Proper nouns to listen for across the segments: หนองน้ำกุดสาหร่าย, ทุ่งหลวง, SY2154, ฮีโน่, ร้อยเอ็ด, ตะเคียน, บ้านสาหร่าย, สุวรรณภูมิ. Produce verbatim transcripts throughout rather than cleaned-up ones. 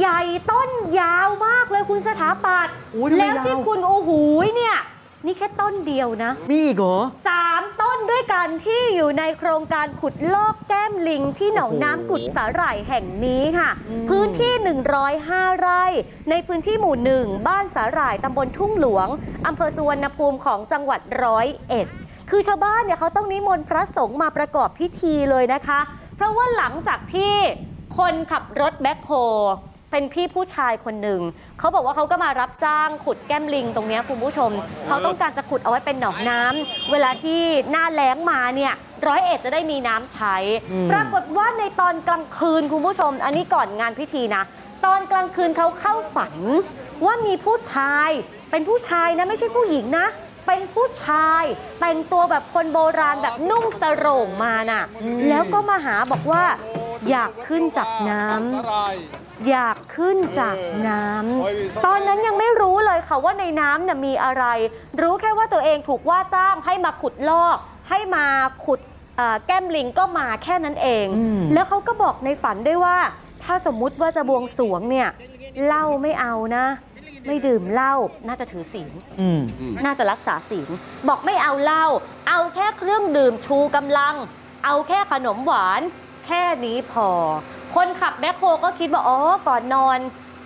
ใหญ่ต้นยาวมากเลยคุณสถาปัตย์แล้วที่คุณโอ้โหเนี่ยนี่แค่ต้นเดียวนะมีอีกเหรอสามต้นด้วยกันที่อยู่ในโครงการขุดลอกแก้มลิงที่หนองน้ำกุดสาหร่ายแห่งนี้ค่ะพื้นที่หนึ่งร้อยห้าไร่ในพื้นที่หมู่หนึ่งบ้านสาหร่ายตำบลทุ่งหลวงอำเภอสุวรรณภูมิของจังหวัดร้อยเอ็ดคือชาวบ้านเนี่ยเขาต้องนิมนต์พระสงฆ์มาประกอบพิธีเลยนะคะเพราะว่าหลังจากที่คนขับรถแบ็คโฮเป็นพี่ผู้ชายคนหนึ่งเขาบอกว่าเขาก็มารับจ้างขุดแก้มลิงตรงนี้คุณผู้ชมเขาต้องการจะขุดเอาไว้เป็นหนองน้ำเวลาที่หน้าแล้งมาเนี่ยร้อยเอ็ดจะได้มีน้ำใช้ปรากฏว่าในตอนกลางคืนคุณผู้ชมอันนี้ก่อนงานพิธีนะตอนกลางคืนเขาเข้าฝันว่ามีผู้ชายเป็นผู้ชายนะไม่ใช่ผู้หญิงนะเป็นผู้ชายแต่งตัวแบบคนโบราณแบบนุ่งสรงมาน่ะแล้วก็มาหาบอกว่าอยากขึ้นจากน้ำอยากขึ้นจากน้ำตอนนั้นยังไม่รู้เลยค่ะว่าในน้ำเนี่ยมีอะไรรู้แค่ว่าตัวเองถูกว่าจ้างให้มาขุดลอกให้มาขุดแก้มลิงก็มาแค่นั้นเองแล้วเขาก็บอกในฝันด้วยว่าถ้าสมมุติว่าจะบวงสรวงเนี่ยเหล้าไม่เอานะไม่ดื่มเหล้าน่าจะถือศีลน่าจะรักษาศีลบอกไม่เอาเหล้าเอาแค่เครื่องดื่มชูกำลังเอาแค่ขนมหวานแค่นี้พอคนขับแบ็คโฮก็คิดว่าอ๋อก่อนนอน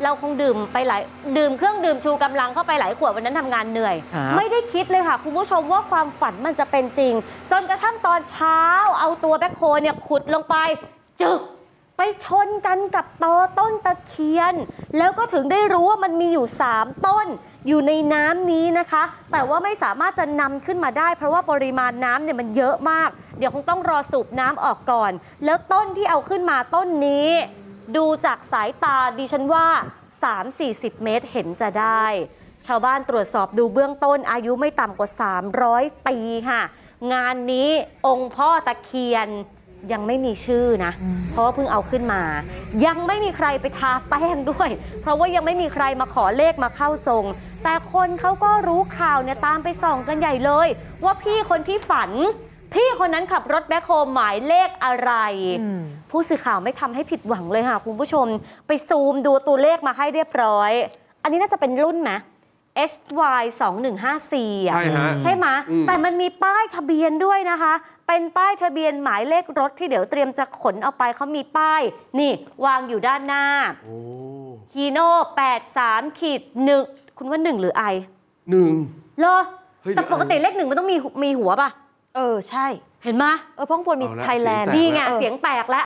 เราคงดื่มไปหลายดื่มเครื่องดื่มชูกำลังเข้าไปหลายขวดวันนั้นทำงานเหนื่อยไม่ได้คิดเลยค่ะคุณผู้ชมว่าความฝันมันจะเป็นจริงจนกระทั่งตอนเช้าเอาตัวแบ็คโฮเนี่ยขุดลงไปจึกไปชนกันกับตอต้นตะเคียนแล้วก็ถึงได้รู้ว่ามันมีอยู่สามต้นอยู่ในน้ำนี้นะคะแต่ว่าไม่สามารถจะนำขึ้นมาได้เพราะว่าปริมาณน้ำเนี่ยมันเยอะมากเดี๋ยวคงต้องรอสูบน้ำออกก่อนแล้วต้นที่เอาขึ้นมาต้นนี้ดูจากสายตาดิฉันว่า สามถึงสี่สิบ เมตรเห็นจะได้ชาวบ้านตรวจสอบดูเบื้องต้นอายุไม่ต่ำกว่าสามร้อยปีค่ะงานนี้องค์พ่อตะเคียนยังไม่มีชื่อนะเพราะว่าเพิ่งเอาขึ้นมายังไม่มีใครไปทาแป้งด้วยเพราะว่ายังไม่มีใครมาขอเลขมาเข้าทรงแต่คนเขาก็รู้ข่าวเนี่ยตามไปส่องกันใหญ่เลยว่าพี่คนที่ฝันพี่คนนั้นขับรถแบ็คโฮหมายเลขอะไรผู้สื่อข่าวไม่ทำให้ผิดหวังเลยค่ะคุณผู้ชมไปซูมดูตัวเลขมาให้เรียบร้อยอันนี้น่าจะเป็นรุ่นนะ เอส วาย สองหนึ่งห้าสี่ ใช่ฮะใช่ไหมแต่มันมีป้ายทะเบียนด้วยนะคะเป็นป้ายทะเบียนหมายเลขรถที่เดี๋ยวเตรียมจะขนเอาไปเขามีป้ายนี่วางอยู่ด้านหน้าฮีโน่แปดสามขีดหนึ่งคุณว่าหนึ่งหรือไอหนึ่งเหรอแต่ปกติเลขหนึ่งมันต้องมีมีหัวป่ะเออใช่เห็นไหมเออพ้องพลมีไทยแลนด์นี่ไงเสียงแตกแล้ว